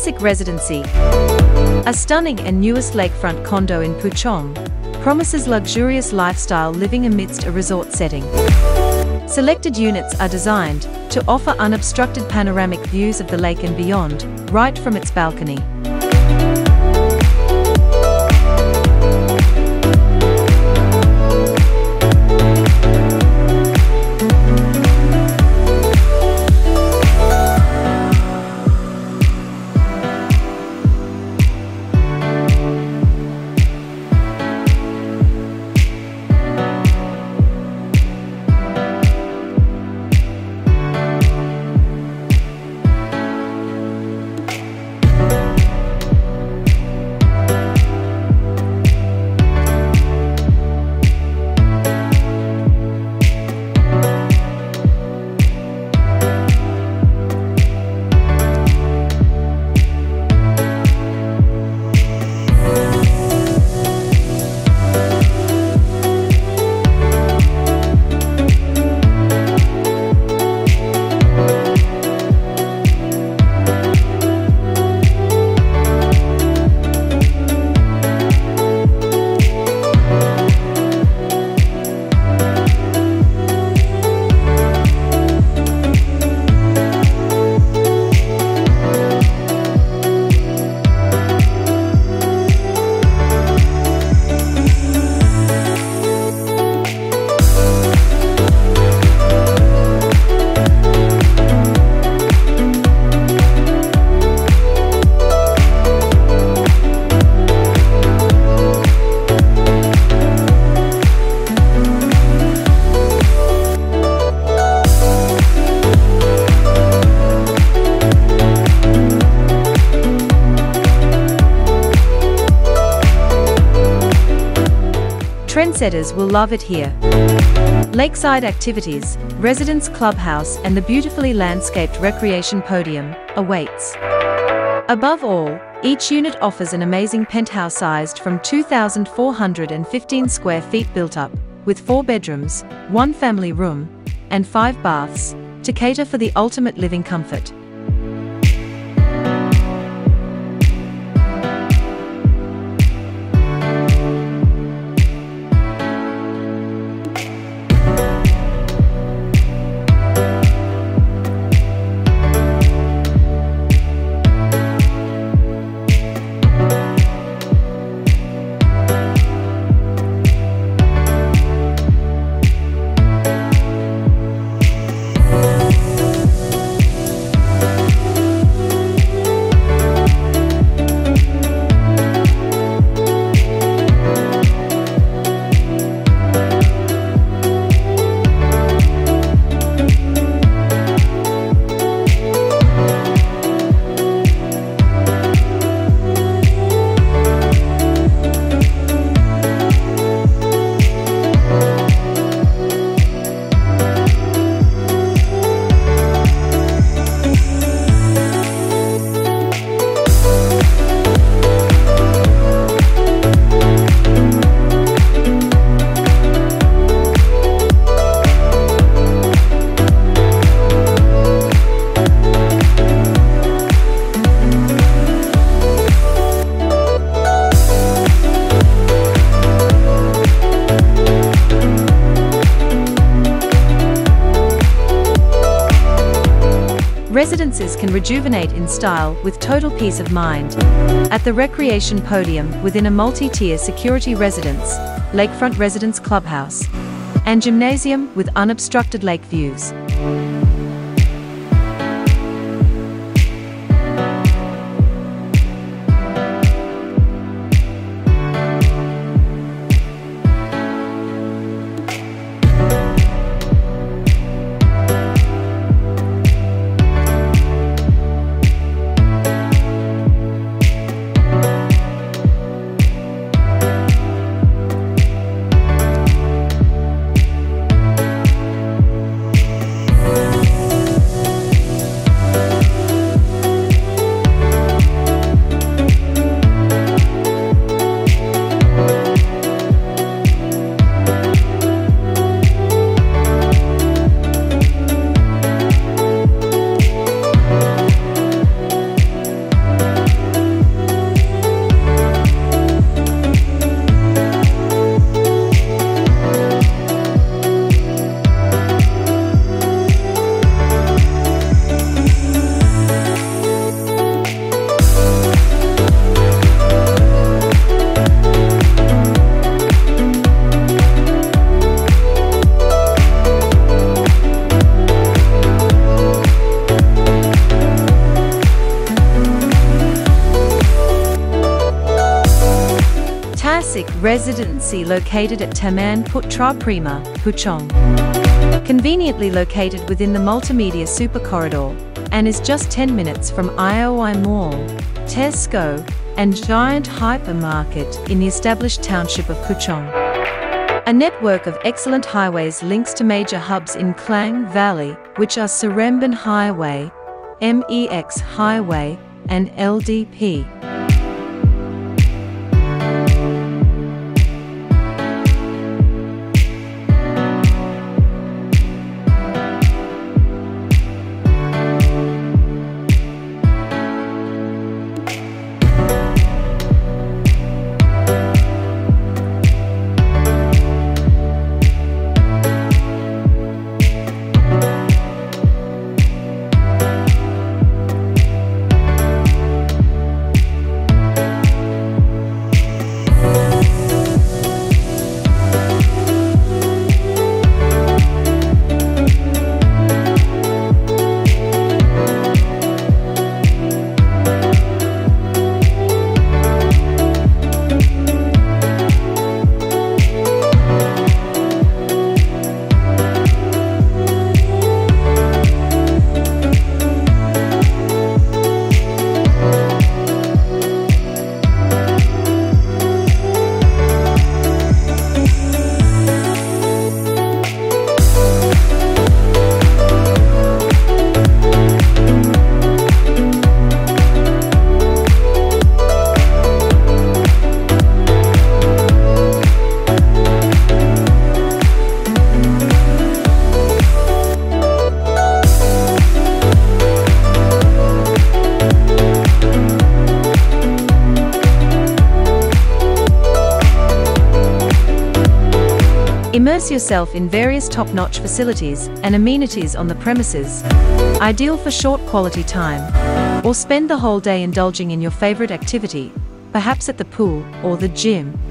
Tasik Residency, a stunning and newest lakefront condo in Puchong, promises luxurious lifestyle living amidst a resort setting. Selected units are designed to offer unobstructed panoramic views of the lake and beyond, right from its balcony. Trendsetters will love it here. Lakeside activities, residence clubhouse and the beautifully landscaped recreation podium awaits. Above all, each unit offers an amazing penthouse sized from 2,415 square feet built up, with 4 bedrooms, 1 family room, and 5 baths, to cater for the ultimate living comfort. Residences can rejuvenate in style with total peace of mind. At the recreation podium, within a multi-tier security residence, lakefront residence clubhouse, and gymnasium with unobstructed lake views. Tasik Residency located at Taman Putra Prima, Puchong. Conveniently located within the Multimedia Super Corridor, and is just 10 minutes from IOI Mall, Tesco, and Giant Hypermarket in the established township of Puchong. A network of excellent highways links to major hubs in Klang Valley, which are Seremban Highway, MEX Highway, and LDP. Immerse yourself in various top-notch facilities and amenities on the premises, ideal for short quality time, or spend the whole day indulging in your favorite activity, perhaps at the pool or the gym.